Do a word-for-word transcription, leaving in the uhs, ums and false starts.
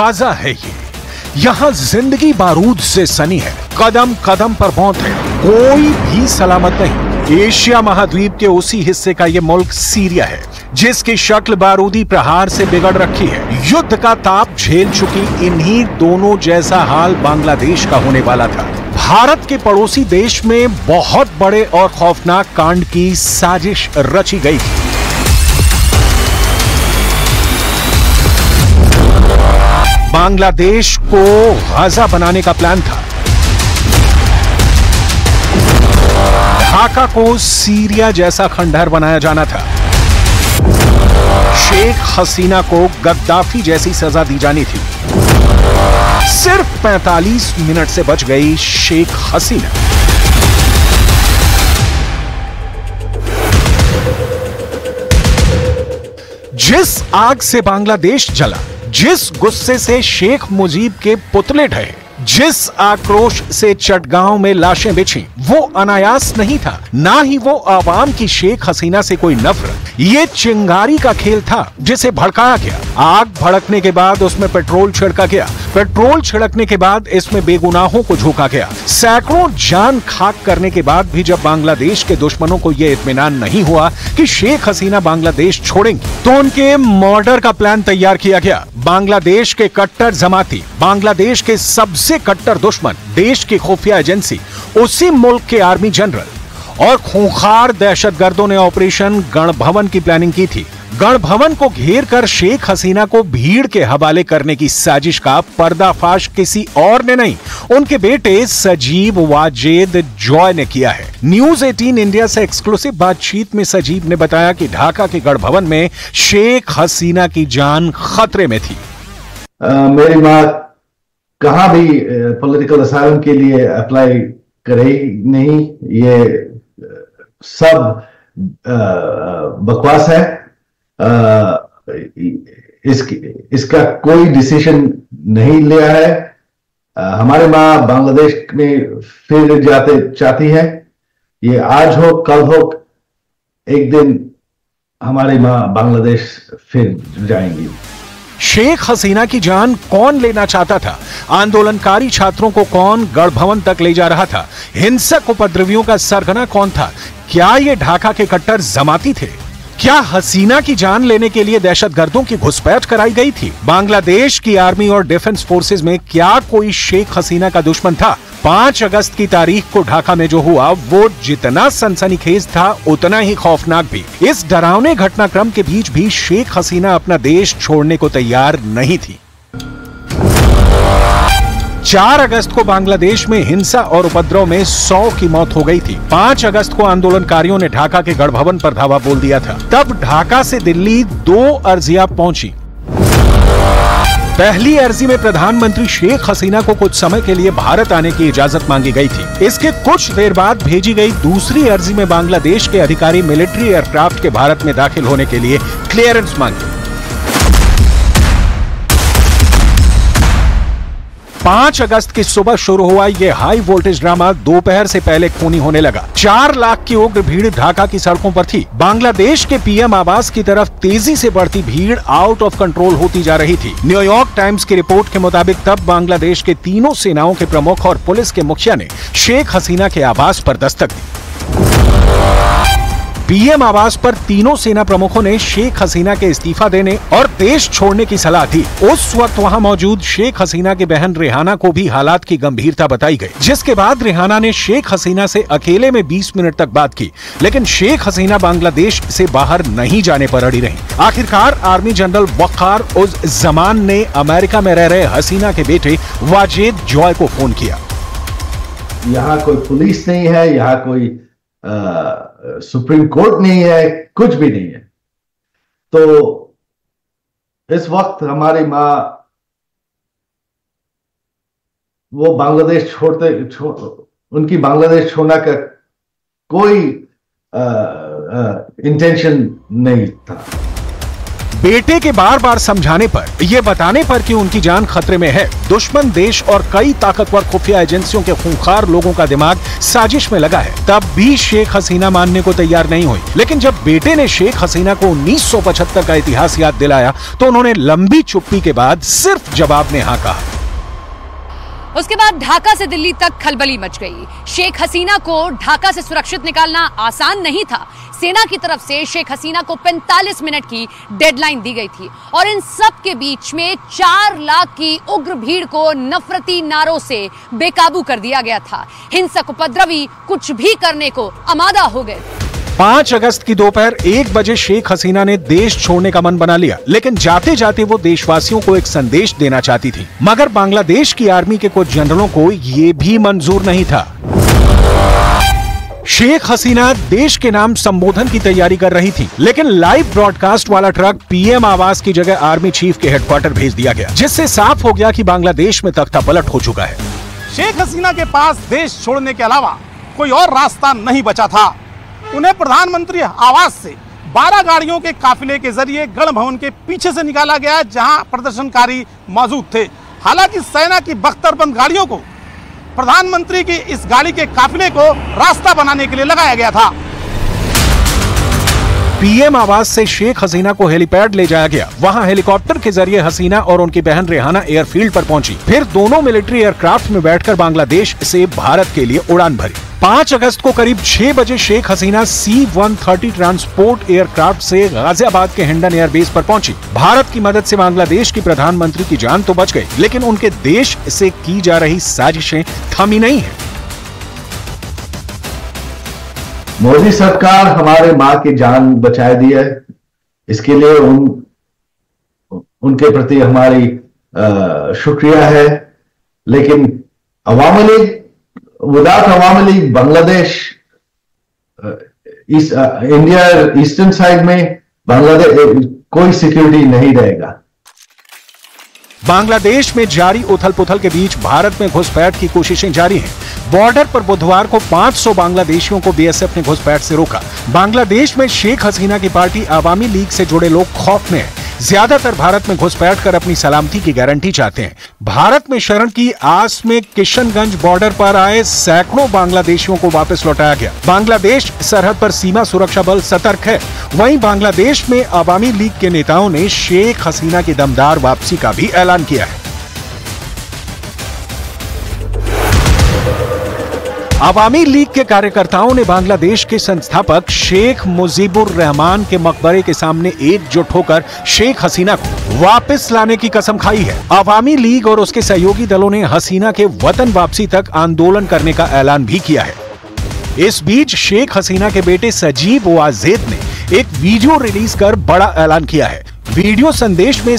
खाजा है ये, यहाँ जिंदगी बारूद से सनी है, कदम कदम पर मौत है, कोई भी सलामत नहीं। एशिया महाद्वीप के उसी हिस्से का ये मुल्क सीरिया है जिसकी शक्ल बारूदी प्रहार से बिगड़ रखी है। युद्ध का ताप झेल चुकी इन्हीं दोनों जैसा हाल बांग्लादेश का होने वाला था। भारत के पड़ोसी देश में बहुत बड़े और खौफनाक कांड की साजिश रची गई थी। बांग्लादेश को गाजा बनाने का प्लान था, ढाका को सीरिया जैसा खंडहर बनाया जाना था, शेख हसीना को गद्दाफी जैसी सजा दी जानी थी। सिर्फ पैंतालीस मिनट से बच गई शेख हसीना। जिस आग से बांग्लादेश जला, जिस गुस्से से शेख मुजीब के पुतले ढहे, जिस आक्रोश से चटगांव में लाशें बिछी, वो अनायास नहीं था, ना ही वो आवाम की शेख हसीना से कोई नफरत। ये चिंगारी का खेल था जिसे भड़काया गया। आग भड़कने के बाद उसमें पेट्रोल छिड़का गया, पेट्रोल छिड़कने के बाद इसमें बेगुनाहों को झोंका गया। सैकड़ों जान खाक करने के बाद भी जब बांग्लादेश के दुश्मनों को ये इत्मीनान नहीं हुआ कि शेख हसीना बांग्लादेश छोड़ेंगी, तो उनके मर्डर का प्लान तैयार किया गया। बांग्लादेश के कट्टर जमाती, बांग्लादेश के सबसे कट्टर दुश्मन, देश की खुफिया एजेंसी, उसी मुल्क के आर्मी जनरल और खूंखार दहशतगर्दों ने ऑपरेशन गणभवन की प्लानिंग की थी। गणभवन को घेर कर शेख हसीना को भीड़ के हवाले करने की साजिश का पर्दाफाश किसी और ने नहीं, उनके बेटे सजीब वाजेद जॉय ने किया है। न्यूज अठारह इंडिया से एक्सक्लूसिव बातचीत में सजीब ने बताया कि ढाका के गणभवन में शेख हसीना की जान खतरे में थी। आ, मेरी बात कहाँ भी पॉलिटिकल असाइलम के लिए अप्लाई करे नहीं, ये सब बकवास है। इसकी इसका कोई डिसीजन नहीं लिया है हमारे माँ। बांग्लादेश में फिर जाते चाहती है, ये आज हो कल हो, एक दिन हमारे माँ बांग्लादेश फिर जाएंगी। शेख हसीना की जान कौन लेना चाहता था? आंदोलनकारी छात्रों को कौन गणभवन तक ले जा रहा था? हिंसक उपद्रवियों का सरगना कौन था? क्या ये ढाका के कट्टर जमाती थे? क्या हसीना की जान लेने के लिए दहशतगर्दों की घुसपैठ कराई गई थी? बांग्लादेश की आर्मी और डिफेंस फोर्सेज में क्या कोई शेख हसीना का दुश्मन था? पांच अगस्त की तारीख को ढाका में जो हुआ वो जितना सनसनीखेज था उतना ही खौफनाक भी। इस डरावने घटनाक्रम के बीच भी शेख हसीना अपना देश छोड़ने को तैयार नहीं थी। चार अगस्त को बांग्लादेश में हिंसा और उपद्रव में सौ की मौत हो गई थी। पांच अगस्त को आंदोलनकारियों ने ढाका के गणभवन पर धावा बोल दिया था। तब ढाका से दिल्ली दो अर्जियां पहुंची। पहली अर्जी में प्रधानमंत्री शेख हसीना को कुछ समय के लिए भारत आने की इजाजत मांगी गई थी। इसके कुछ देर बाद भेजी गई दूसरी अर्जी में बांग्लादेश के अधिकारी मिलिट्री एयरक्राफ्ट के भारत में दाखिल होने के लिए क्लियरेंस मांगी। पांच अगस्त की सुबह शुरू हुआ ये हाई वोल्टेज ड्रामा दोपहर से पहले खूनी होने लगा। चार लाख की उग्र भीड़ ढाका की सड़कों पर थी। बांग्लादेश के पीएम आवास की तरफ तेजी से बढ़ती भीड़ आउट ऑफ कंट्रोल होती जा रही थी। न्यूयॉर्क टाइम्स की रिपोर्ट के मुताबिक तब बांग्लादेश के तीनों सेनाओं के प्रमुख और पुलिस के मुखिया ने शेख हसीना के आवास पर दस्तक दी। पीएम आवास पर तीनों सेना प्रमुखों ने शेख हसीना के इस्तीफा देने और देश छोड़ने की सलाह दी। उस वक्त वहां मौजूद शेख हसीना की बहन रेहाना को भी हालात की गंभीरता बताई गई, जिसके बाद रेहाना ने शेख हसीना से अकेले में बीस मिनट तक बात की, लेकिन शेख हसीना बांग्लादेश से बाहर नहीं जाने पर अड़ी रही। आखिरकार आर्मी जनरल वकार उज जमान ने अमेरिका में रह रहे हसीना के बेटे वाजेद जॉय को फोन किया। यहाँ कोई पुलिस नहीं है, यहाँ कोई सुप्रीम कोर्ट नहीं है, कुछ भी नहीं है। तो इस वक्त हमारी माँ वो बांग्लादेश छोड़ते छो, उनकी बांग्लादेश छोड़ने का कोई इंटेंशन नहीं था। बेटे के बार बार समझाने पर, ये बताने पर कि उनकी जान खतरे में है, दुश्मन देश और कई ताकतवर खुफिया एजेंसियों के खूंखार लोगों का दिमाग साजिश में लगा है, तब भी शेख हसीना मानने को तैयार नहीं हुई। लेकिन जब बेटे ने शेख हसीना को उन्नीस सौ पचहत्तर का इतिहास याद दिलाया तो उन्होंने लंबी चुप्पी के बाद सिर्फ जवाब में हाँ कहा। उसके बाद ढाका से दिल्ली तक खलबली मच गई। शेख हसीना को ढाका से सुरक्षित निकालना आसान नहीं था। सेना की तरफ से शेख हसीना को पैंतालीस मिनट की डेडलाइन दी गई थी और इन सब के बीच में चार लाख की उग्र भीड़ को नफरती नारों से बेकाबू कर दिया गया था। हिंसक उपद्रवी कुछ भी करने को आमादा हो गए। पांच अगस्त की दोपहर एक बजे शेख हसीना ने देश छोड़ने का मन बना लिया, लेकिन जाते जाते वो देशवासियों को एक संदेश देना चाहती थी। मगर बांग्लादेश की आर्मी के कुछ जनरलों को ये भी मंजूर नहीं था। शेख हसीना देश के नाम संबोधन की तैयारी कर रही थी, लेकिन लाइव ब्रॉडकास्ट वाला ट्रक पीएम आवास की जगह आर्मी चीफ के हेडक्वार्टर भेज दिया गया, जिससे साफ हो गया कि बांग्लादेश में तख्ता पलट हो चुका है। शेख हसीना के पास देश छोड़ने के अलावा कोई और रास्ता नहीं बचा था। उन्हें प्रधानमंत्री आवास से बारह गाड़ियों के काफिले के जरिए गण भवन के पीछे से निकाला गया, जहां प्रदर्शनकारी मौजूद थे। हालांकि सेना की बख्तरबंद गाड़ियों को प्रधानमंत्री की इस गाड़ी के काफिले को रास्ता बनाने के लिए लगाया गया था। पीएम आवास से शेख हसीना को हेलीपैड ले जाया गया। वहां हेलीकॉप्टर के जरिए हसीना और उनकी बहन रेहाना एयरफील्ड पर पहुंची। फिर दोनों मिलिट्री एयरक्राफ्ट में बैठकर बांग्लादेश से भारत के लिए उड़ान भरी। पाँच अगस्त को करीब छह बजे शेख हसीना सी एक तीस ट्रांसपोर्ट एयरक्राफ्ट से गाजियाबाद के हिंडन एयरबेस पर पहुंची। भारत की मदद से बांग्लादेश की प्रधानमंत्री की जान तो बच गई, लेकिन उनके देश से की जा रही साजिशें थमी नहीं है। मोदी सरकार हमारे माँ की जान बचाए दी है, इसके लिए उन उनके प्रति हमारी आ, शुक्रिया है। लेकिन अवामी लीग विदाउट अवामी लीग बांग्लादेश इस आ, इंडिया ईस्टर्न साइड में बांग्लादेश कोई सिक्योरिटी नहीं रहेगा। बांग्लादेश में जारी उथल पुथल के बीच भारत में घुसपैठ की कोशिशें जारी हैं। बॉर्डर पर बुधवार को पाँच सौ बांग्लादेशियों को बीएसएफ ने घुसपैठ से रोका। बांग्लादेश में शेख हसीना की पार्टी आवामी लीग से जुड़े लोग खौफ में हैं। ज्यादातर भारत में घुसपैठ कर अपनी सलामती की गारंटी चाहते हैं। भारत में शरण की आस में किशनगंज बॉर्डर पर आए सैकड़ों बांग्लादेशियों को वापस लौटाया गया। बांग्लादेश सरहद पर सीमा सुरक्षा बल सतर्क है। वहीं बांग्लादेश में आवामी लीग के नेताओं ने शेख हसीना की दमदार वापसी का भी ऐलान किया है। आवामी लीग के कार्यकर्ताओं ने बांग्लादेश के संस्थापक शेख मुजीबुर रहमान के मकबरे के सामने एकजुट होकर शेख हसीना को वापस लाने की कसम खाई है। आवामी लीग और उसके सहयोगी दलों ने हसीना के वतन वापसी तक आंदोलन करने का ऐलान भी किया है। इस बीच शेख हसीना के बेटे सजीब वाजेद ने एक वीडियो रिलीज कर बड़ा ऐलान किया है। वीडियो संदेश में